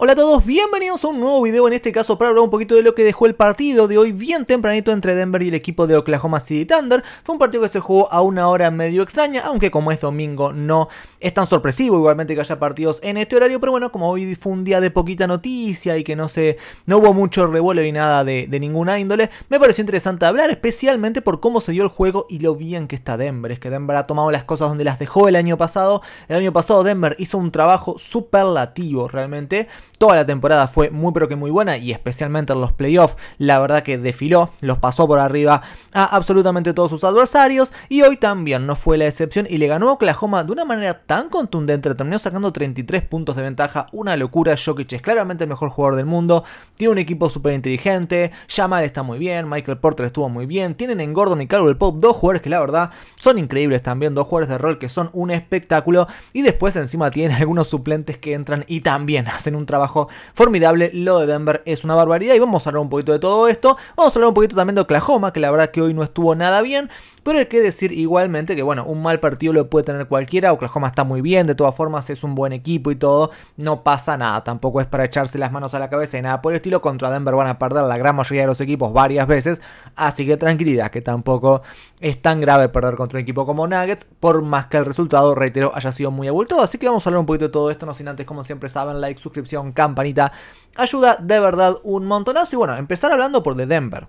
Hola a todos, bienvenidos a un nuevo video, en este caso para hablar un poquito de lo que dejó el partido de hoy bien tempranito entre Denver y el equipo de Oklahoma City Thunder. Fue un partido que se jugó a una hora medio extraña, aunque como es domingo no es tan sorpresivo igualmente que haya partidos en este horario, pero bueno, como hoy fue un día de poquita noticia y que no hubo mucho revuelo y nada de ninguna índole, me pareció interesante hablar, especialmente por cómo se dio el juego y lo bien que está Denver. Es que Denver ha tomado las cosas donde las dejó el año pasado. El año pasado Denver hizo un trabajo superlativo realmente. Toda la temporada fue muy pero que muy buena, y especialmente en los playoffs la verdad que desfiló, los pasó por arriba a absolutamente todos sus adversarios, y hoy también no fue la excepción y le ganó a Oklahoma de una manera tan contundente. Terminó sacando 33 puntos de ventaja, una locura. Jokic es claramente el mejor jugador del mundo, tiene un equipo súper inteligente, Jamal está muy bien, Michael Porter estuvo muy bien, tienen en Gordon y Caldwell Pope dos jugadores que la verdad son increíbles también, dos jugadores de rol que son un espectáculo, y después encima tienen algunos suplentes que entran y también hacen un trabajo formidable. Lo de Denver es una barbaridad y vamos a hablar un poquito de todo esto. Vamos a hablar un poquito también de Oklahoma, que la verdad que hoy no estuvo nada bien, pero hay que decir igualmente que bueno, un mal partido lo puede tener cualquiera. Oklahoma está muy bien, de todas formas es un buen equipo y todo, no pasa nada, tampoco es para echarse las manos a la cabeza y nada por el estilo. Contra Denver van a perder la gran mayoría de los equipos varias veces, así que tranquilidad, que tampoco es tan grave perder contra un equipo como Nuggets, por más que el resultado, reitero, haya sido muy abultado. Así que vamos a hablar un poquito de todo esto, no sin antes, como siempre saben, like, suscripción, campanita, ayuda de verdad un montonazo. Y bueno, empezar hablando por de Denver.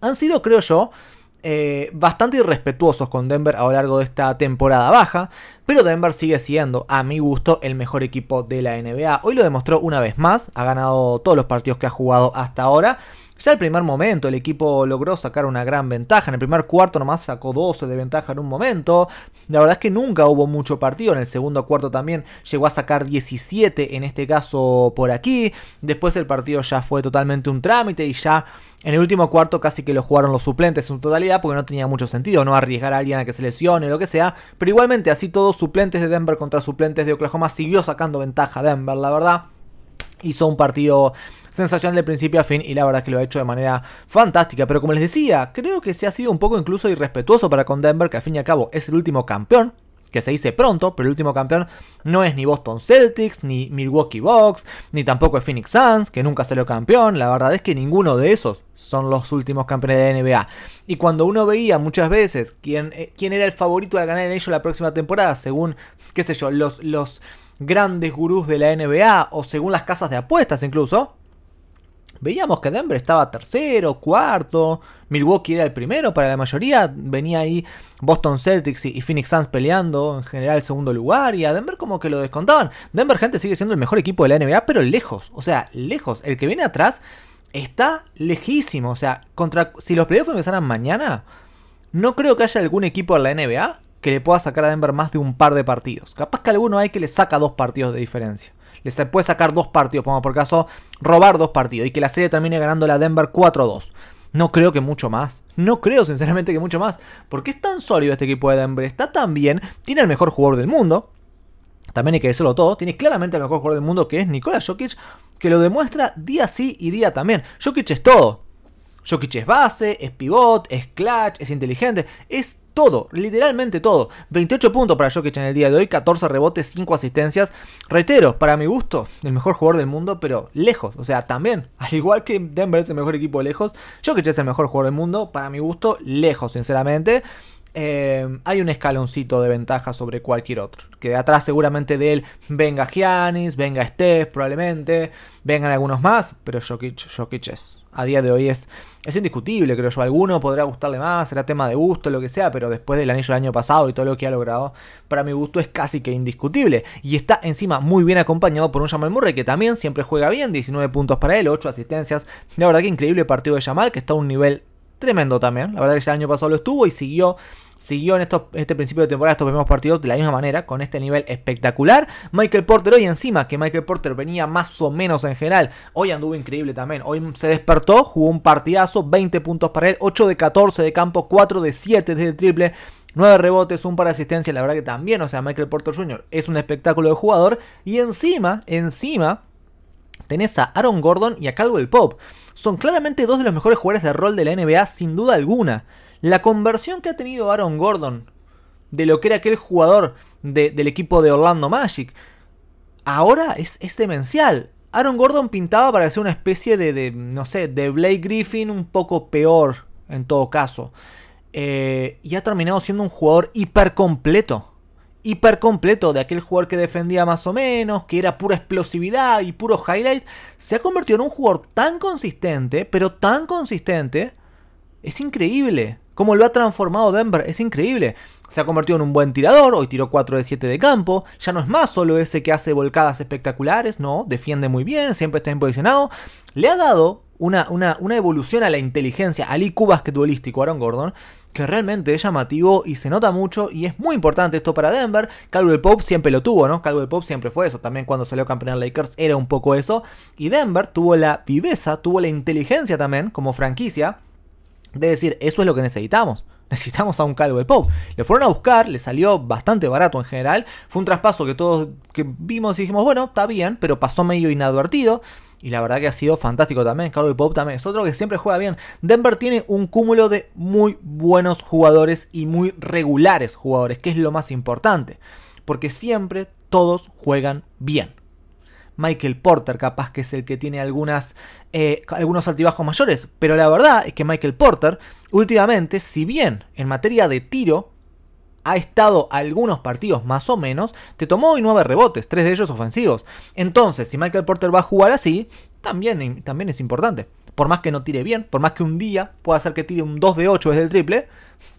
Han sido, creo yo, bastante irrespetuosos con Denver a lo largo de esta temporada baja, pero Denver sigue siendo, a mi gusto, el mejor equipo de la NBA. Hoy lo demostró una vez más, ha ganado todos los partidos que ha jugado hasta ahora. Ya el primer momento el equipo logró sacar una gran ventaja, en el primer cuarto nomás sacó 12 de ventaja en un momento. La verdad es que nunca hubo mucho partido, en el segundo cuarto también llegó a sacar 17, en este caso por aquí. Después el partido ya fue totalmente un trámite y ya en el último cuarto casi que lo jugaron los suplentes en su totalidad, porque no tenía mucho sentido no arriesgar a alguien a que se lesione o lo que sea. Pero igualmente así todos, suplentes de Denver contra suplentes de Oklahoma, siguió sacando ventaja Denver, la verdad. Hizo un partido sensacional de principio a fin y la verdad que lo ha hecho de manera fantástica. Pero como les decía, creo que se ha sido un poco incluso irrespetuoso para con Denver, que al fin y al cabo es el último campeón, que se dice pronto, pero el último campeón no es ni Boston Celtics, ni Milwaukee Bucks, ni tampoco es Phoenix Suns, que nunca salió campeón. La verdad es que ninguno de esos son los últimos campeones de la NBA. Y cuando uno veía muchas veces quién era el favorito al ganar en ello la próxima temporada, según, qué sé yo, los grandes gurús de la NBA o según las casas de apuestas incluso, veíamos que Denver estaba tercero, cuarto, Milwaukee era el primero para la mayoría, venía ahí Boston Celtics y Phoenix Suns peleando en general segundo lugar, y a Denver como que lo descontaban. Denver, gente, sigue siendo el mejor equipo de la NBA, pero lejos, o sea, lejos. El que viene atrás está lejísimo, o sea, si los playoffs empezaran mañana, no creo que haya algún equipo de la NBA que le pueda sacar a Denver más de un par de partidos. Capaz que alguno hay que le saca dos partidos de diferencia. Les puede sacar dos partidos, pongamos por caso, robar dos partidos y que la serie termine ganando la Denver 4-2. No creo que mucho más. No creo sinceramente que mucho más. Porque es tan sólido este equipo de Denver. Está tan bien. Tiene el mejor jugador del mundo. También hay que decirlo todo. Tiene claramente el mejor jugador del mundo, que es Nikola Jokic, que lo demuestra día sí y día también. Jokic es todo. Jokic es base, es pivot, es clutch, es inteligente, es todo, literalmente todo. 28 puntos para Jokic en el día de hoy, 14 rebotes, 5 asistencias. Reitero, para mi gusto, el mejor jugador del mundo, pero lejos. O sea, también, al igual que Denver es el mejor equipo lejos, Jokic es el mejor jugador del mundo, para mi gusto, lejos, sinceramente. Hay un escaloncito de ventaja sobre cualquier otro. Que de atrás seguramente de él venga Giannis, venga Steph probablemente, vengan algunos más, pero Jokic es, a día de hoy es indiscutible, creo yo. Alguno podrá gustarle más, será tema de gusto, lo que sea, pero después del anillo del año pasado y todo lo que ha logrado, para mi gusto es casi que indiscutible. Y está encima muy bien acompañado por un Jamal Murray que también siempre juega bien, 19 puntos para él, 8 asistencias. La verdad que increíble partido de Jamal, que está a un nivel tremendo también. La verdad que ya el año pasado lo estuvo y siguió en este principio de temporada, estos primeros partidos, de la misma manera, con este nivel espectacular. Michael Porter hoy, encima que Michael Porter venía más o menos en general, hoy anduvo increíble también. Hoy se despertó, jugó un partidazo, 20 puntos para él, 8 de 14 de campo, 4 de 7 desde el triple, 9 rebotes, un par de asistencias. La verdad que también, o sea, Michael Porter Jr. es un espectáculo de jugador. Y encima tenés a Aaron Gordon y a Caldwell Pope. Son claramente dos de los mejores jugadores de rol de la NBA, sin duda alguna. La conversión que ha tenido Aaron Gordon de lo que era aquel jugador del equipo de Orlando Magic, ahora es demencial. Aaron Gordon pintaba para ser una especie de no sé, de Blake Griffin un poco peor en todo caso. Y ha terminado siendo un jugador hiper completo. Hiper completo, de aquel jugador que defendía más o menos, que era pura explosividad y puro highlight. Se ha convertido en un jugador tan consistente, pero tan consistente. Es increíble cómo lo ha transformado Denver, es increíble. Se ha convertido en un buen tirador, hoy tiró 4 de 7 de campo. Ya no es más solo ese que hace volcadas espectaculares, no, defiende muy bien, siempre está bien posicionado. Le ha dado una evolución a la inteligencia, al IQ basquetbolístico Aaron Gordon, que realmente es llamativo y se nota mucho, y es muy importante esto para Denver. Caldwell Pope siempre lo tuvo, ¿no? Caldwell Pope siempre fue eso, también cuando salió campeón Lakers era un poco eso, y Denver tuvo la viveza, tuvo la inteligencia también como franquicia de decir, eso es lo que necesitamos. Necesitamos a un Caldwell Pope. Le fueron a buscar, le salió bastante barato en general. Fue un traspaso que todos que vimos y dijimos, bueno, está bien, pero pasó medio inadvertido. Y la verdad que ha sido fantástico también. Caldwell Pope también es otro que siempre juega bien. Denver tiene un cúmulo de muy buenos jugadores y muy regulares jugadores, que es lo más importante. Porque siempre todos juegan bien. Michael Porter capaz que es el que tiene algunos altibajos mayores. Pero la verdad es que Michael Porter últimamente, si bien en materia de tiro ha estado algunos partidos más o menos, te tomó hoy 9 rebotes, 3 de ellos ofensivos. Entonces, si Michael Porter va a jugar así, también es importante. Por más que no tire bien, por más que un día pueda hacer que tire un 2 de 8 desde el triple,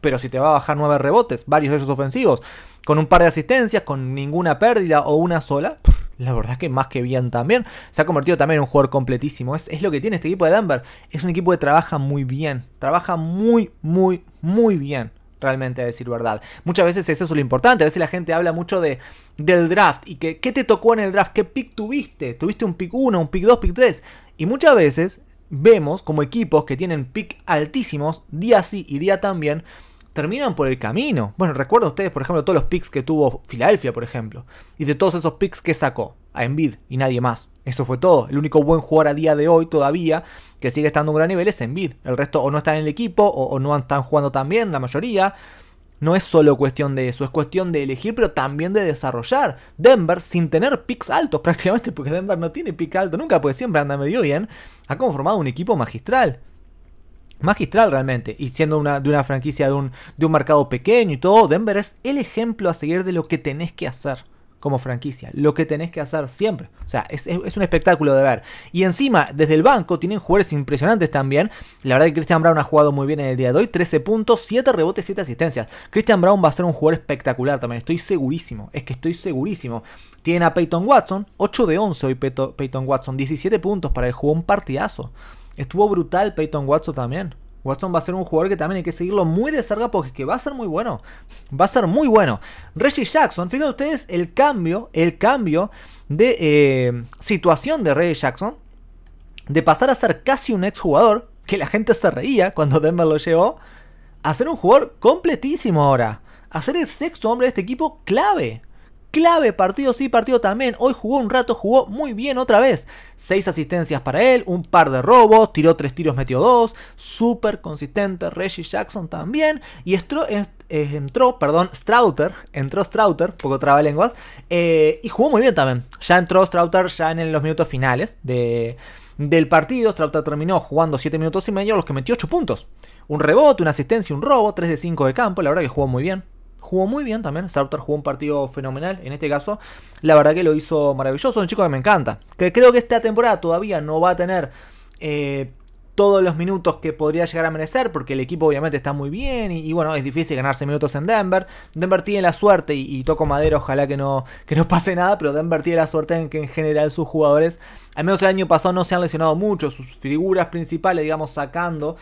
pero si te va a bajar 9 rebotes, varios de ellos ofensivos, con un par de asistencias, con ninguna pérdida o una sola, la verdad es que más que bien también. Se ha convertido también en un jugador completísimo. Es lo que tiene este equipo de Denver. Es un equipo que trabaja muy bien. Trabaja muy, muy, muy bien. Realmente, a decir verdad. Muchas veces eso es lo importante. A veces la gente habla mucho del draft. Y que ¿qué te tocó en el draft? ¿Qué pick tuviste? ¿Tuviste un pick 1, un pick 2, pick 3? Y muchas veces vemos como equipos que tienen pick altísimos, día sí y día también, terminan por el camino. Bueno, recuerdo ustedes, por ejemplo, todos los picks que tuvo Filadelfia, por ejemplo. Y de todos esos picks que sacó a Embiid y nadie más. Eso fue todo. El único buen jugador a día de hoy todavía que sigue estando a un gran nivel es Embiid. El resto o no están en el equipo o no están jugando tan bien, la mayoría. No es solo cuestión de eso, es cuestión de elegir, pero también de desarrollar. Denver, sin tener picks altos prácticamente, porque Denver no tiene pick alto nunca, porque siempre anda medio bien, ha conformado un equipo magistral. Magistral realmente, y siendo de una franquicia de un mercado pequeño y todo, Denver es el ejemplo a seguir de lo que tenés que hacer como franquicia, lo que tenés que hacer siempre. O sea, es un espectáculo de ver. Y encima, desde el banco, tienen jugadores impresionantes también. La verdad que Christian Braun ha jugado muy bien en el día de hoy. 13 puntos, 7 rebotes, 7 asistencias. Christian Braun va a ser un jugador espectacular también. Estoy segurísimo. Es que estoy segurísimo. Tienen a Peyton Watson. 8 de 11 hoy Peyton Watson. 17 puntos para él. Jugó un partidazo. Estuvo brutal Peyton Watson también. Watson va a ser un jugador que también hay que seguirlo muy de cerca porque que va a ser muy bueno. Va a ser muy bueno. Reggie Jackson, fíjense ustedes el cambio de situación de Reggie Jackson. De pasar a ser casi un exjugador, que la gente se reía cuando Denver lo llevó, a ser un jugador completísimo ahora. A ser el sexto hombre de este equipo clave. Clave, partido sí, partido también. Hoy jugó un rato, jugó muy bien otra vez. 6 asistencias para él, un par de robos, tiró 3 tiros, metió 2. Súper consistente. Reggie Jackson también. Y entró Strawther, poco trabalenguas. Y jugó muy bien también. Ya entró Strawther ya en los minutos finales del partido. Strawther terminó jugando 7 minutos y medio, los que metió 8 puntos. Un rebote, una asistencia, un robo, 3 de 5 de campo. La verdad que jugó muy bien. Jugó muy bien también, Strawther jugó un partido fenomenal, en este caso, la verdad que lo hizo maravilloso, un chico que me encanta, que creo que esta temporada todavía no va a tener todos los minutos que podría llegar a merecer, porque el equipo obviamente está muy bien, y bueno, es difícil ganarse minutos en Denver. Denver tiene la suerte, y toco madera, ojalá que no pase nada, pero Denver tiene la suerte en que en general sus jugadores, al menos el año pasado no se han lesionado mucho, sus figuras principales, digamos, sacando,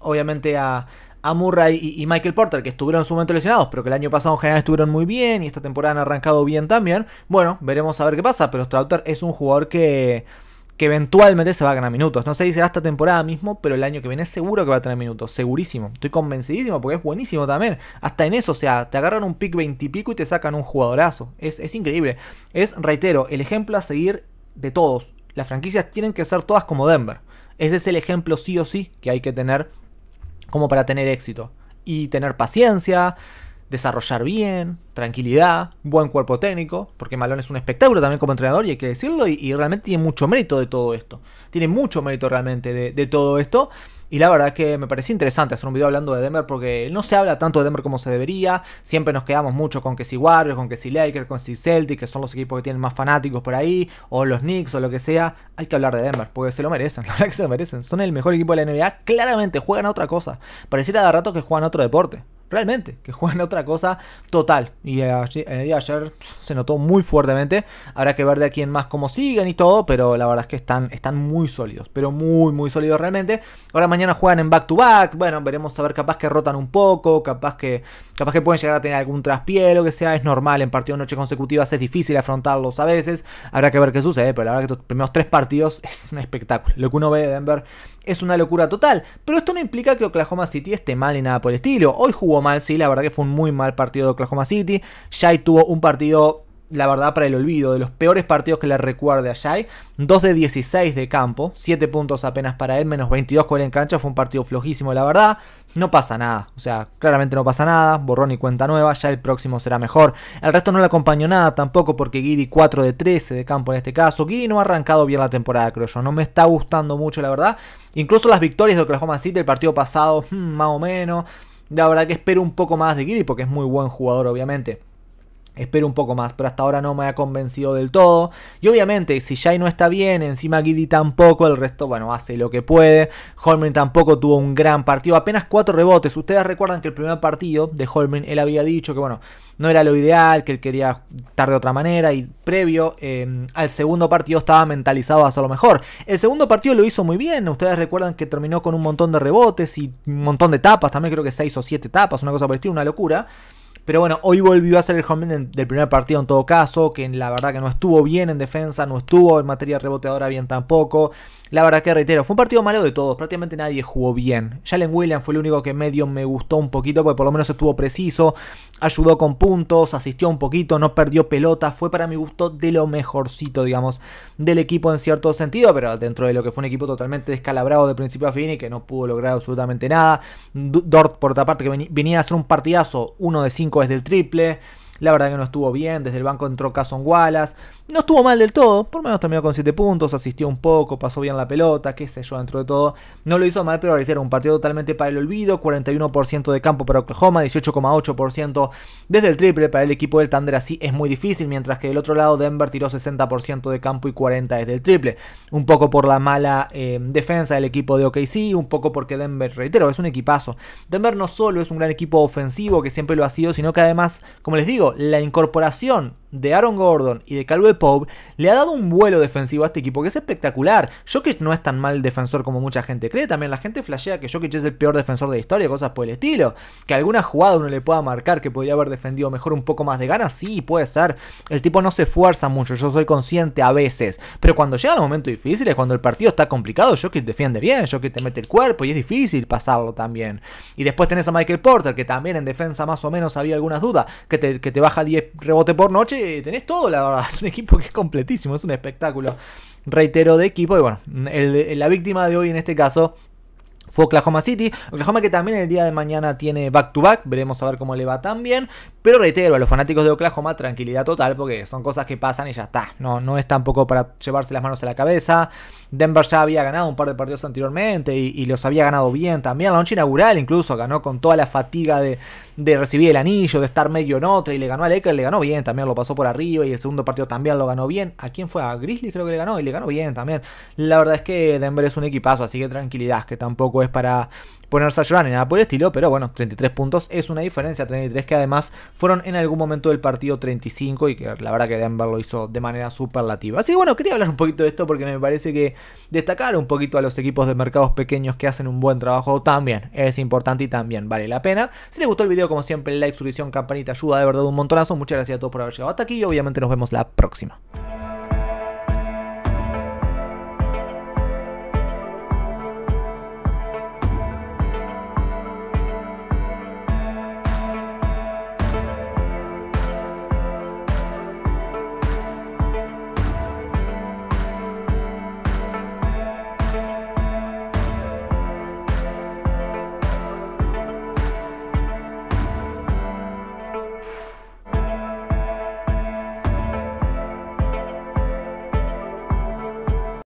obviamente a Murray y Michael Porter, que estuvieron en su momento lesionados, pero que el año pasado en general estuvieron muy bien, y esta temporada han arrancado bien también. Bueno, veremos a ver qué pasa, pero Strawther es un jugador que eventualmente se va a ganar minutos. No sé si será esta temporada mismo, pero el año que viene seguro que va a tener minutos, segurísimo. Estoy convencidísimo, porque es buenísimo también. Hasta en eso, o sea, te agarran un pick 20 y pico y te sacan un jugadorazo. Es increíble. Es, reitero, el ejemplo a seguir de todos. Las franquicias tienen que ser todas como Denver. Ese es el ejemplo sí o sí que hay que tener como para tener éxito. Y tener paciencia, desarrollar bien, tranquilidad, buen cuerpo técnico, porque Malone es un espectáculo también como entrenador y hay que decirlo, y realmente tiene mucho mérito de todo esto, tiene mucho mérito realmente de todo esto, y la verdad que me parecía interesante hacer un video hablando de Denver, porque no se habla tanto de Denver como se debería, siempre nos quedamos mucho con que si Warriors, con que si Lakers, con si Celtics, que son los equipos que tienen más fanáticos por ahí, o los Knicks o lo que sea, hay que hablar de Denver, porque se lo merecen, la verdad que se lo merecen, son el mejor equipo de la NBA, claramente juegan a otra cosa, pareciera de rato que juegan a otro deporte. Realmente, que juegan otra cosa total. Y el día de ayer se notó muy fuertemente. Habrá que ver de aquí en más cómo siguen y todo. Pero la verdad es que están muy sólidos. Pero muy sólidos realmente. Ahora mañana juegan en back to back. Bueno, veremos a ver, capaz que rotan un poco. Capaz que pueden llegar a tener algún traspié, lo que sea. Es normal, en partidos de noche consecutivas es difícil afrontarlos a veces. Habrá que ver qué sucede. Pero la verdad que los primeros 3 partidos es un espectáculo. Lo que uno ve de Denver es una locura total. Pero esto no implica que Oklahoma City esté mal ni nada por el estilo. Hoy jugó mal, sí, la verdad que fue un muy mal partido de Oklahoma City. Shai tuvo un partido, la verdad, para el olvido, de los peores partidos que le recuerde a Shai. 2 de 16 de campo, 7 puntos apenas para él, menos 22 con él en cancha. Fue un partido flojísimo, la verdad. No pasa nada, o sea, claramente no pasa nada. Borrón y cuenta nueva, ya el próximo será mejor. El resto no le acompañó nada tampoco, porque Giddey 4 de 13 de campo en este caso. Giddey no ha arrancado bien la temporada, creo yo. No me está gustando mucho, la verdad. Incluso las victorias de Oklahoma City, el partido pasado, más o menos. La verdad que espero un poco más de Giddey, porque es muy buen jugador, obviamente. Espero un poco más, pero hasta ahora no me ha convencido del todo. Y obviamente, si Shai no está bien, encima Giddey tampoco, el resto, bueno, hace lo que puede. Holmgren tampoco tuvo un gran partido, apenas 4 rebotes. Ustedes recuerdan que el primer partido de Holmgren, él había dicho que, bueno, no era lo ideal, que él quería estar de otra manera. Y previo al segundo partido estaba mentalizado a hacerlo mejor. El segundo partido lo hizo muy bien. Ustedes recuerdan que terminó con un montón de rebotes y un montón de tapas. También creo que 6 o 7 tapas, una cosa por el estilo, una locura. Pero bueno, hoy volvió a ser el Holmgren del primer partido en todo caso, que la verdad que no estuvo bien en defensa, no estuvo en materia reboteadora bien tampoco. La verdad que reitero, fue un partido malo de todos, prácticamente nadie jugó bien. Jalen Williams fue el único que medio me gustó un poquito, porque por lo menos estuvo preciso, ayudó con puntos, asistió un poquito, no perdió pelota. Fue para mi gusto de lo mejorcito, digamos, del equipo en cierto sentido, pero dentro de lo que fue un equipo totalmente descalabrado de principio a fin y que no pudo lograr absolutamente nada. Dort, por otra parte, que venía a hacer un partidazo, 1 de 5 desde el triple. La verdad que no estuvo bien, desde el banco entró Cason Wallace, no estuvo mal del todo, por lo menos terminó con 7 puntos, asistió un poco, pasó bien la pelota, qué sé yo, dentro de todo no lo hizo mal, pero reitero, un partido totalmente para el olvido, 41% de campo para Oklahoma, 18,8% desde el triple. Para el equipo del Thunder así es muy difícil, mientras que del otro lado Denver tiró 60% de campo y 40% desde el triple, un poco por la mala defensa del equipo de OKC, un poco porque Denver, reitero, es un equipazo. Denver no solo es un gran equipo ofensivo, que siempre lo ha sido, sino que además, como les digo, la incorporación de Aaron Gordon y de Caldwell Pope le ha dado un vuelo defensivo a este equipo que es espectacular. Jokic no es tan mal defensor como mucha gente cree. También la gente flashea que Jokic es el peor defensor de la historia, cosas por el estilo. Que alguna jugada uno le pueda marcar que podría haber defendido mejor un poco más de ganas, sí, puede ser. El tipo no se esfuerza mucho, yo soy consciente a veces. Pero cuando llegan los momentos difíciles, cuando el partido está complicado, Jokic defiende bien, Jokic te mete el cuerpo y es difícil pasarlo también. Y después tenés a Michael Porter, que también en defensa más o menos había algunas dudas, que te baja 10 rebotes por noche. Tenés todo, la verdad, es un equipo que es completísimo, es un espectáculo, reitero, de equipo. Y bueno, la víctima de hoy en este caso fue Oklahoma City. Oklahoma que también el día de mañana tiene back to back, veremos a ver cómo le va también. Pero reitero, a los fanáticos de Oklahoma, tranquilidad total, porque son cosas que pasan y ya está. No es tampoco para llevarse las manos a la cabeza. Denver ya había ganado un par de partidos anteriormente y los había ganado bien también. La noche inaugural incluso ganó con toda la fatiga de recibir el anillo, de estar medio en otra, y le ganó a Lakers, le ganó bien también, lo pasó por arriba, y el segundo partido también lo ganó bien. ¿A quién fue? A Grizzlies creo que le ganó, y le ganó bien también. La verdad es que Denver es un equipazo, así que tranquilidad, que tampoco es para ponerse a llorar ni nada por el estilo, pero bueno, 33 puntos es una diferencia, 33 que además fueron en algún momento del partido 35, y que la verdad que Denver lo hizo de manera superlativa. Así que bueno, quería hablar un poquito de esto porque me parece que destacar un poquito a los equipos de mercados pequeños que hacen un buen trabajo también es importante y también vale la pena. Si les gustó el video, como siempre, like, suscripción, campanita, ayuda de verdad un montonazo. Muchas gracias a todos por haber llegado hasta aquí y obviamente nos vemos la próxima.